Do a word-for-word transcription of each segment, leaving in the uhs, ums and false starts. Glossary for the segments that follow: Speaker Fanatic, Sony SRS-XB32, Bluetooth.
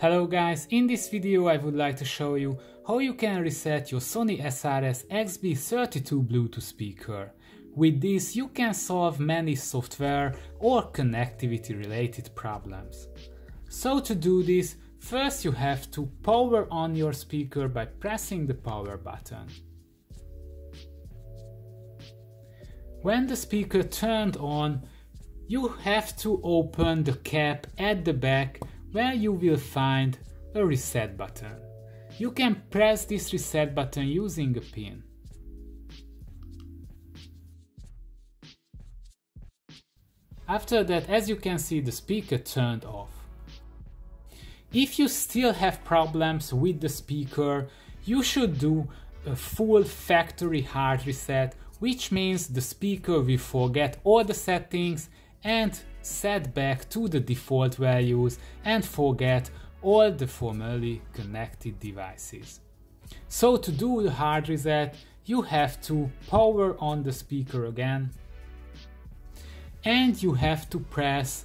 Hello guys, in this video I would like to show you how you can reset your Sony S R S X B thirty-two Bluetooth speaker. With this you can solve many software or connectivity related problems. So to do this, first you have to power on your speaker by pressing the power button. When the speaker turned on, you have to open the cap at the back where you will find a reset button. You can press this reset button using a pin. After that, as you can see, the speaker turned off. If you still have problems with the speaker, you should do a full factory hard reset, which means the speaker will forget all the settings and set back to the default values and forget all the formerly connected devices. So to do the hard reset, you have to power on the speaker again and you have to press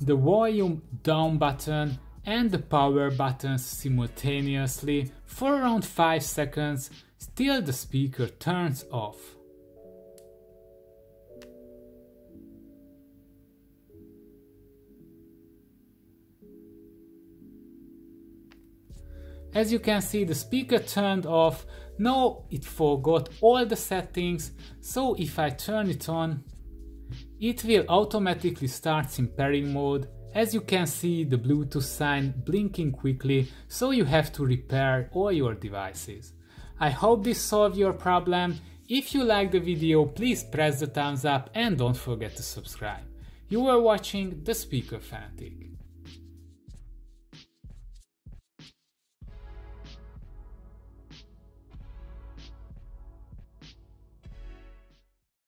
the volume down button and the power buttons simultaneously for around five seconds till the speaker turns off. As you can see, the speaker turned off. Now it forgot all the settings, so if I turn it on, it will automatically start in pairing mode. As you can see, the Bluetooth sign blinking quickly, so you have to repair all your devices. I hope this solved your problem. If you liked the video, please press the thumbs up and don't forget to subscribe. You are watching the Speaker Fanatic.